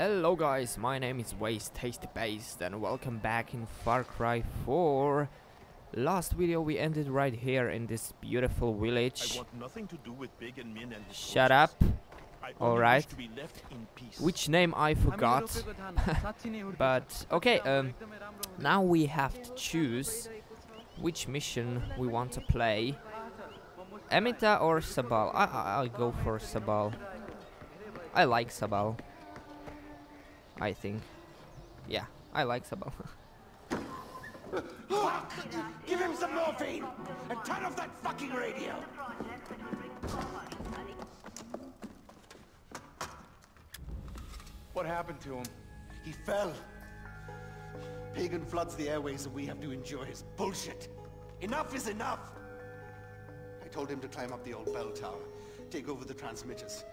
Hello guys, my name is Waste Tasty Paste and welcome back in Far Cry 4. Last video we ended right here in this beautiful village. I want nothing to do with Big and Min and his shut up. Alright. Which name I forgot. But okay, now we have to choose which mission we want to play. Emita or Sabal? I'll go for Sabal. I like Sabal. I think. Yeah, I like Sabal. Give him some morphine! And turn off that fucking radio! What happened to him? He fell. Pagan floods the airways and we have to endure his bullshit. Enough is enough! I told him to climb up the old bell tower, take over the transmitters,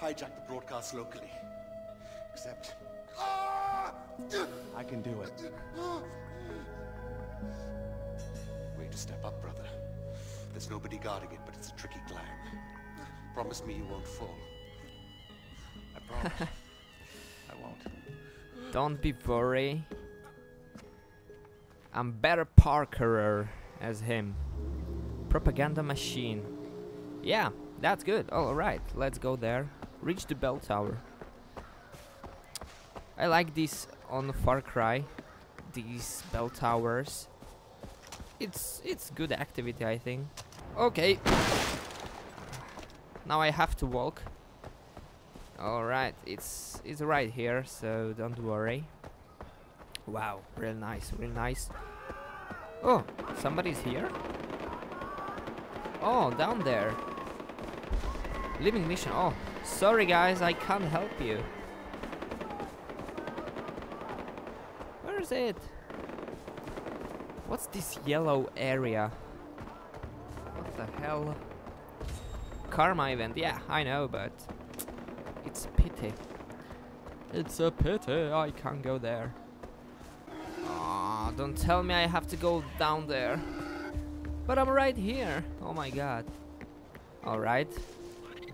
hijack the broadcast locally. Except... I can do it. Way to step up, brother. There's nobody guarding it, but it's a tricky climb. Promise me you won't fall. I promise. I won't. Don't be worried. I'm better parkourer as him. Propaganda machine. Yeah, that's good. Alright, let's go there. Reach the bell tower. I like this on Far Cry, these bell towers. It's good activity, I think. Okay. Now I have to walk. All right, it's right here, so don't worry. Wow, real nice, real nice. Oh, somebody's here. Oh, down there. Leaving mission. Oh, sorry guys, I can't help you. It. What's this yellow area? What the hell? Karma event, yeah, I know, but it's a pity. It's a pity I can't go there. Oh, don't tell me I have to go down there. But I'm right here. Oh my god. Alright.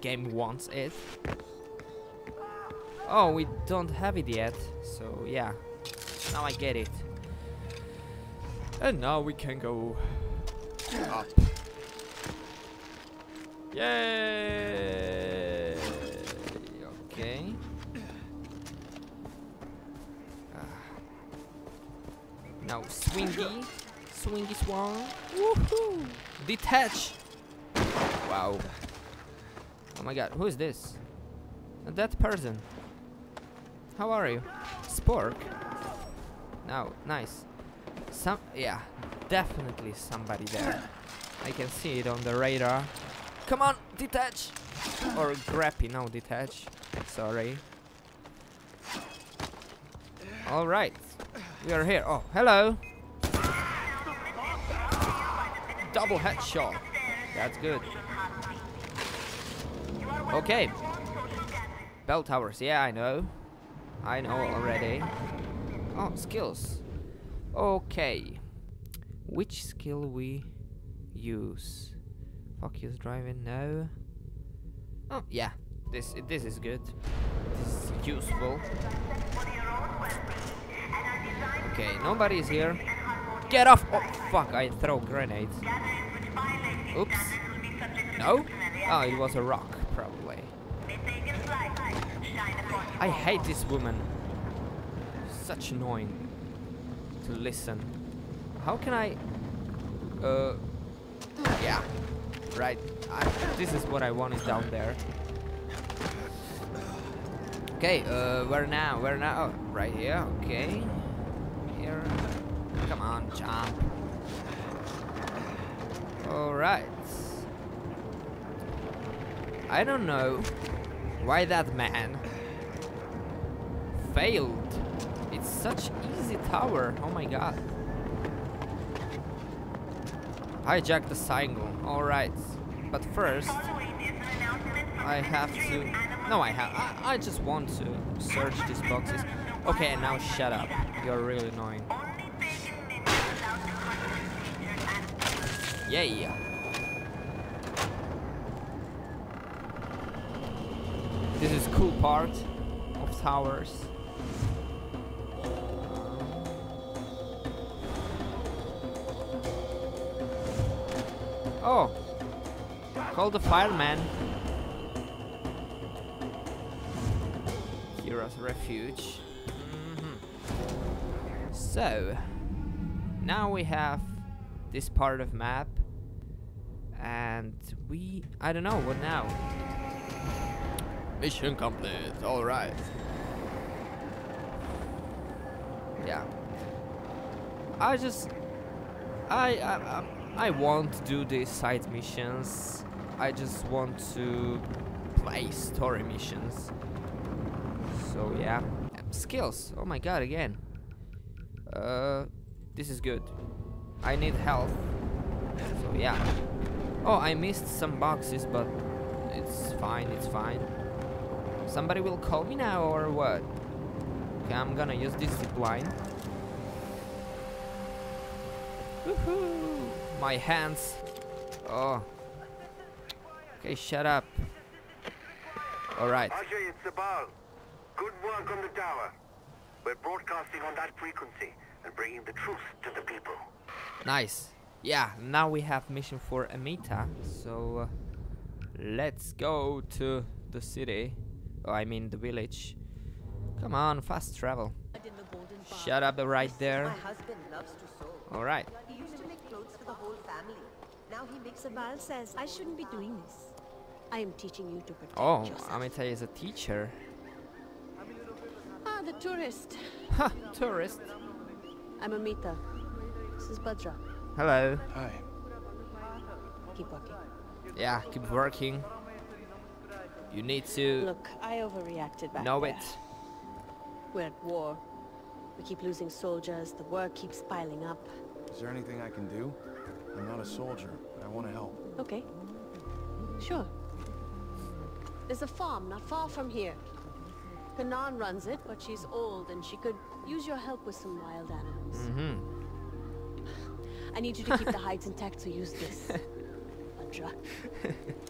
Game wants it. Oh, we don't have it yet, so yeah. Now I get it. And now we can go up. Yay! Okay. Now swingy. Swingy swan. Woohoo! Detach! Wow. Oh my god, who is this? That person. How are you? Spork. Now, nice. Yeah, definitely somebody there. I can see it on the radar. Come on, detach! Or grappy, no, detach. Sorry. Alright, we are here. Oh, hello! Double headshot. That's good. Okay. Bell towers, yeah, I know. I know already. Oh, skills. Okay. Which skill we use? Focus driving, no. Oh, yeah. This is good. This is useful. Okay, nobody is here. Get off! Oh, fuck, I throw grenades. Oops. No? Oh, it was a rock, probably. I hate this woman. Such annoying to listen. How can I? Yeah, right. This is what I wanted down there. Okay, where now? Where now? Oh, right here. Okay. Here. Come on, jump. All right. I don't know why that man failed. It's such easy tower, oh my god. Hijack the signal, alright. But first, I have to... No, I just want to search these boxes. Okay, and now shut up. You're really annoying. Yeah. This is cool part of towers. Oh, call the fireman. Kira's refuge. So now we have this part of map, and I don't know what now. Mission complete. All right. Yeah. I won't do these side missions. I just want to play story missions. So yeah. Skills. Oh my god, again. This is good. I need health. So yeah. Oh, I missed some boxes, but it's fine. It's fine. Somebody will call me now or what? Okay, I'm gonna use this zip line. Woohoo! My hands. Oh. Okay, shut up. All right. Ajay, it's Sabal. Good work on the tower. We're broadcasting on that frequency and bringing the truth to the people. Nice. Yeah. Now we have mission for Amita. So let's go to the city. Oh, I mean the village. Come on, fast travel. Shut up right there. My husband loves to sew. All right. He used to make clothes for the whole family. Now he makes a ball. Says I shouldn't be doing this. I am teaching you to protect yourself. Oh, Amita is a teacher. Ah, the tourist. Ha, tourist. I'm Amita. This is Badra. Hello. Hi. Keep working. Yeah, keep working. You need to... Look, I overreacted back there. We're at war. We keep losing soldiers. The work keeps piling up. Is there anything I can do? I'm not a soldier, but I want to help. Okay. Sure. There's a farm not far from here. Kanan runs it, but she's old and she could use your help with some wild animals. I need you to keep the hides intact, so use this. Badra.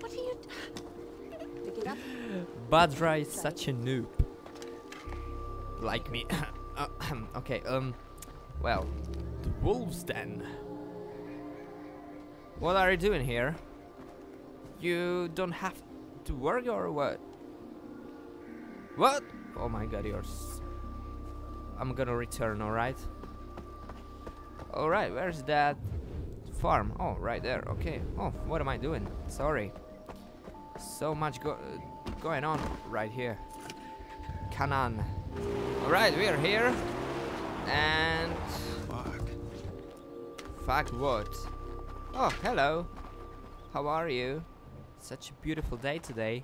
What are you... Pick it up. Badra is such a noob. Like me. Okay, well, the wolves then. What are you doing here? You don't have to work or what? What? Oh my god, yours. I'm gonna return, alright? Alright, where's that farm? Oh, right there, okay. Oh, what am I doing? Sorry. So much going on right here. Kanan. Alright, we are here. And... Fuck. Fuck what? Oh, hello. How are you? Such a beautiful day today.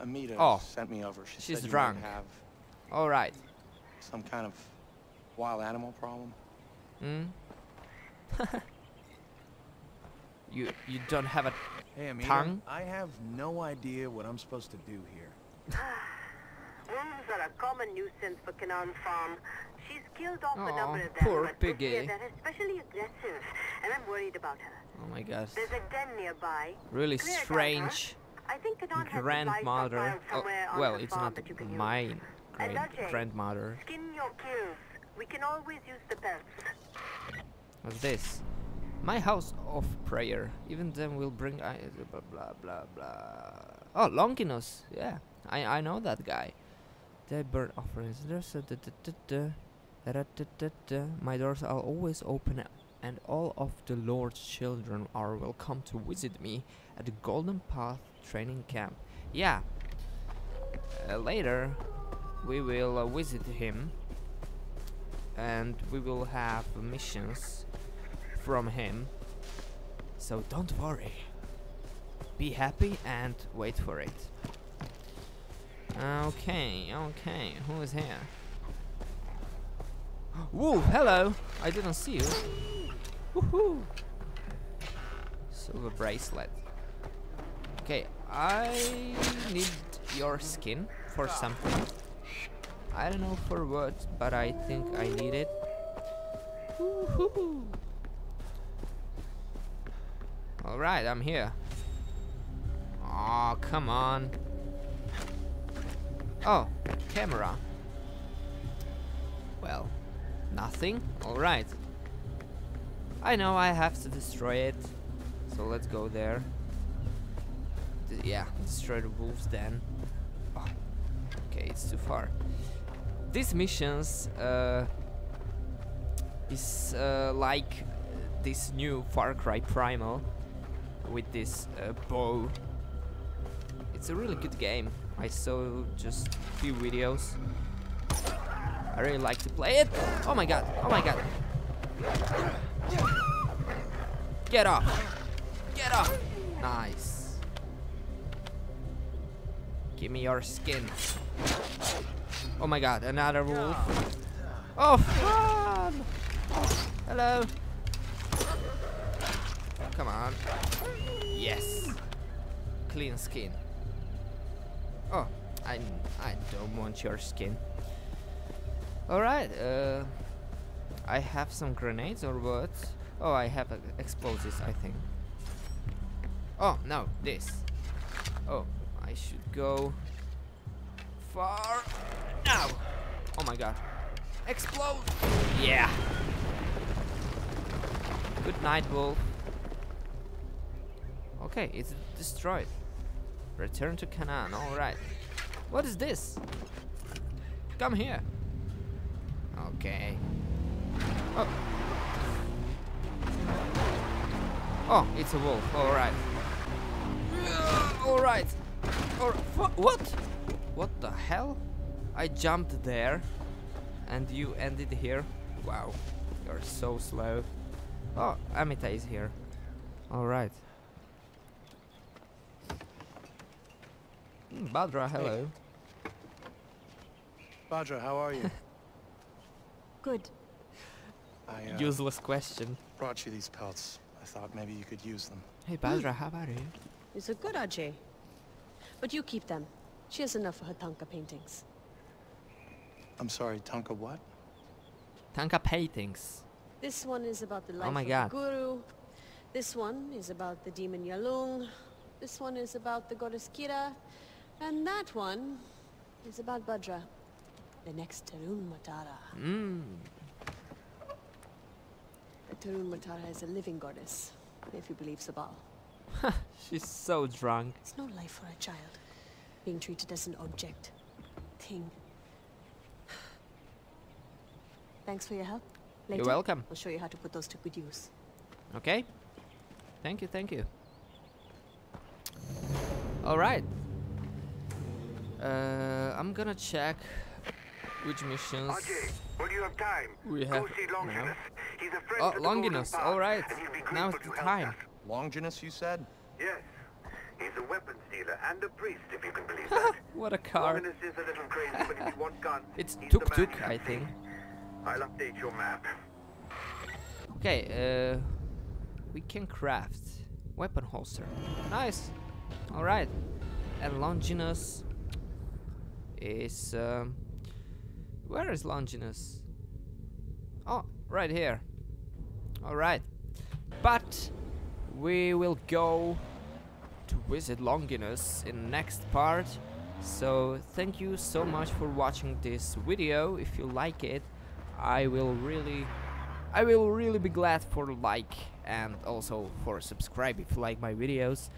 Amita sent me over. She's said you drunk. Have Alright. Some kind of wild animal problem? You don't have a tongue? I have no idea what I'm supposed to do here. Wolves are a common nuisance for Kanan Farm. She's killed off a number of them, but this year they're especially aggressive, and I'm worried about her. Oh my gosh. There's a den nearby. Really strange. I think grandmother. Well, it's not my grandmother. Skin your kills. We can always use the pelts. What's this? My house of prayer. Even then will bring blah blah blah blah. Oh, Longinus. Yeah, I know that guy. They burn offerings. There's my doors are always open, and all of the Lord's children are welcome to visit me at the Golden Path training camp. Yeah. Later, we will visit him, and we will have missions from him. So don't worry. Be happy and wait for it. Okay, okay. Who is here? Whoa! Hello. I didn't see you. Woohoo! Silver bracelet. Okay, I need your skin for something. I don't know for what, but I think I need it. Woohoo! Alright, I'm here. Aw, come on. Oh, camera. Well, nothing. Alright. I know I have to destroy it. So let's go there. Yeah, destroy the wolves then. Oh, okay, it's too far. These missions is like this new Far Cry Primal with this bow. It's a really good game. I saw just a few videos. I really like to play it. Oh my god, oh my god. Get up. Get up. Nice. Give me your skin. Oh my god, another wolf. Oh fun. Hello. Come on. Yes. Clean skin. Oh, I don't want your skin. Alright, I have some grenades or what? Oh, I have explosives, I think. Oh, no, this. Oh, I should go far now. Oh my god. Explode! Yeah. Good night, wolf. Okay, it's destroyed. Return to Kanan, alright. What is this? Come here. Okay. Oh. Oh, it's a wolf, alright. Alright. What? What the hell? I jumped there and you ended here. Wow, you're so slow. Oh, Amita is here. Alright. Badra, hello. Hey. Badra, how are you? Good. Useless question. Brought you these pelts. I thought maybe you could use them. Hey Badra, how about you? It's a good Ajay. But you keep them. She has enough for her Tanka paintings. I'm sorry, Tanka what? Tanka paintings. This one is about the life of the Guru. This one is about the demon Yalung. This one is about the goddess Kira. And that one is about Badra, the next Tarun Matara. The Tarun Matara is a living goddess, if you believe Sabal. She's so drunk. It's no life for a child, being treated as an object, thing. Thanks for your help. Later, you're welcome. I'll show you how to put those to good use. Okay. Thank you, thank you. Alright. I'm gonna check which missions. Ajay, when you have time, we have. Go see Longinus. He's a friend to the Longinus, alright. Now it's the time. Longinus, you said? Yes. He's a weapons dealer and a priest, if you can believe that. What a car. Longinus is a little crazy, but if you want guns, it's tuk-tuk, I think. I'll update your map. Okay, we can craft weapon holster. Nice. Alright. And Longinus is where is Longinus? Oh, right here. All right, but we will go to visit Longinus in the next part. So thank you so much for watching this video. If you like it, I will really be glad for like and also for subscribe if you like my videos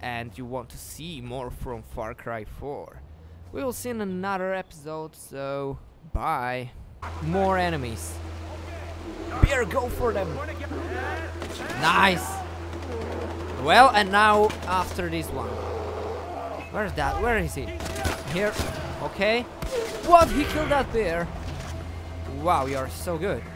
and you want to see more from Far Cry 4. We will see in another episode, so bye. More enemies. Beer, go for them. Nice. Well, and now after this one. Where's that? Where is he? Here. Okay. What? He killed that bear. Wow, you are so good.